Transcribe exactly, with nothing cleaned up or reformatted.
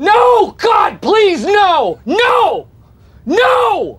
No! God, please, no! No! No!